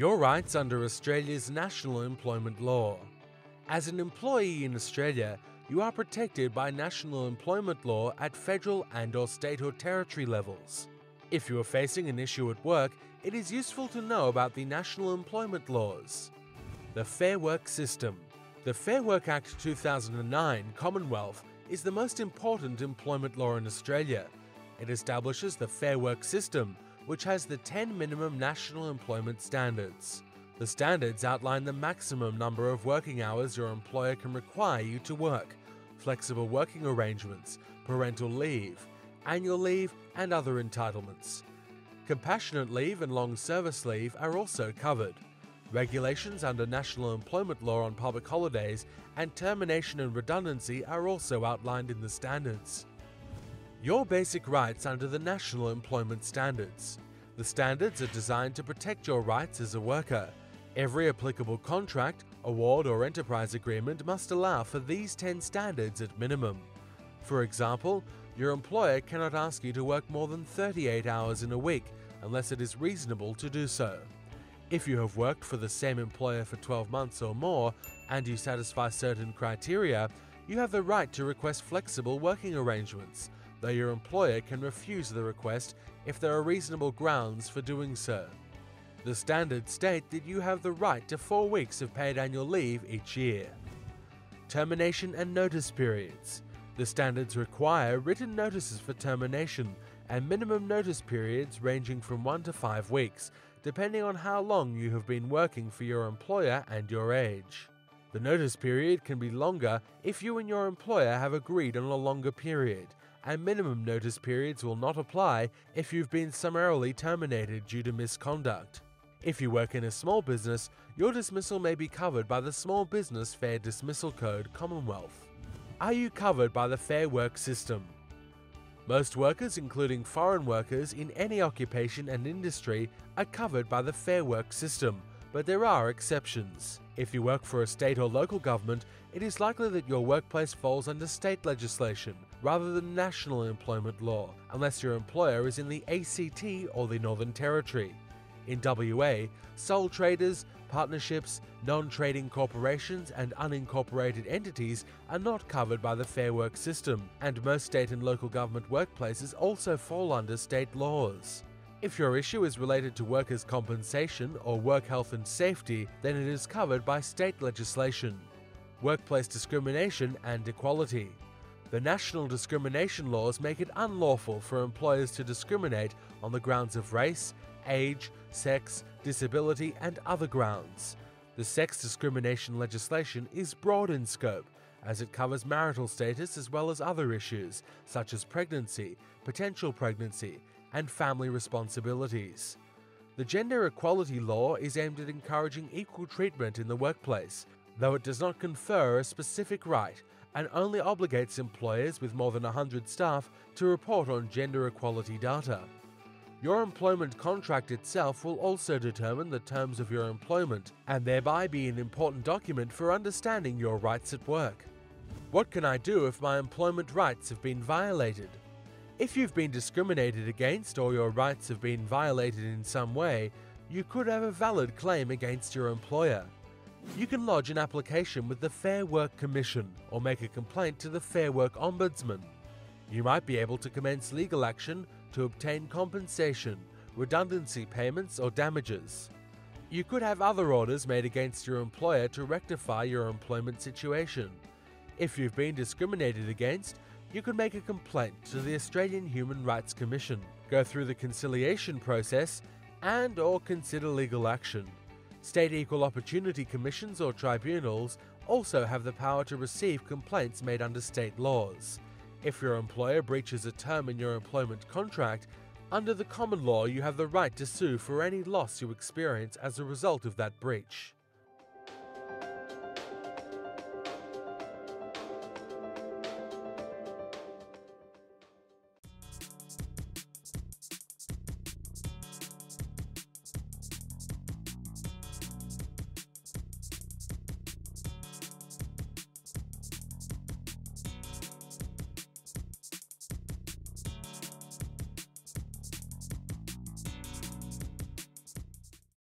your rights under Australia's National Employment Law. As an employee in Australia, you are protected by National Employment Law at federal and/or state or territory levels. If you are facing an issue at work, it is useful to know about the National Employment Laws. The Fair Work System. The Fair Work Act 2009 Commonwealth is the most important employment law in Australia. It establishes the Fair Work System, which has the 10 minimum National Employment Standards. The standards outline the maximum number of working hours your employer can require you to work, flexible working arrangements, parental leave, annual leave and other entitlements. Compassionate leave and long service leave are also covered. Regulations under National Employment Law on public holidays and termination and redundancy are also outlined in the standards. Your basic rights under the National Employment Standards. The standards are designed to protect your rights as a worker. Every applicable contract, award or enterprise agreement must allow for these 10 standards at minimum. For example, your employer cannot ask you to work more than 38 hours in a week unless it is reasonable to do so. If you have worked for the same employer for 12 months or more and you satisfy certain criteria, you have the right to request flexible working arrangements, though your employer can refuse the request if there are reasonable grounds for doing so. The standards state that you have the right to 4 weeks of paid annual leave each year. Termination and notice periods. The standards require written notices for termination and minimum notice periods ranging from 1 to 5 weeks, depending on how long you have been working for your employer and your age. The notice period can be longer if you and your employer have agreed on a longer period, and minimum notice periods will not apply if you've been summarily terminated due to misconduct. If you work in a small business, your dismissal may be covered by the Small Business Fair Dismissal Code Commonwealth. Are you covered by the Fair Work System? Most workers, including foreign workers in any occupation and industry, are covered by the Fair Work System, but there are exceptions. If you work for a state or local government, it is likely that your workplace falls under state legislation rather than national employment law, unless your employer is in the ACT or the Northern Territory. In WA, sole traders, partnerships, non-trading corporations and unincorporated entities are not covered by the Fair Work System, and most state and local government workplaces also fall under state laws. If your issue is related to workers' compensation or work health and safety, then it is covered by state legislation. Workplace discrimination and equality. The national discrimination laws make it unlawful for employers to discriminate on the grounds of race, age, sex, disability and other grounds. The sex discrimination legislation is broad in scope, as it covers marital status as well as other issues, such as pregnancy, potential pregnancy, and family responsibilities. The gender equality law is aimed at encouraging equal treatment in the workplace, though it does not confer a specific right and only obligates employers with more than 100 staff to report on gender equality data. Your employment contract itself will also determine the terms of your employment and thereby be an important document for understanding your rights at work. What can I do if my employment rights have been violated? If you've been discriminated against or your rights have been violated in some way, you could have a valid claim against your employer. You can lodge an application with the Fair Work Commission or make a complaint to the Fair Work Ombudsman. You might be able to commence legal action to obtain compensation, redundancy payments or damages. You could have other orders made against your employer to rectify your employment situation. If you've been discriminated against, you could make a complaint to the Australian Human Rights Commission, go through the conciliation process and/or consider legal action. State Equal Opportunity Commissions or tribunals also have the power to receive complaints made under state laws. If your employer breaches a term in your employment contract, under the common law you have the right to sue for any loss you experience as a result of that breach.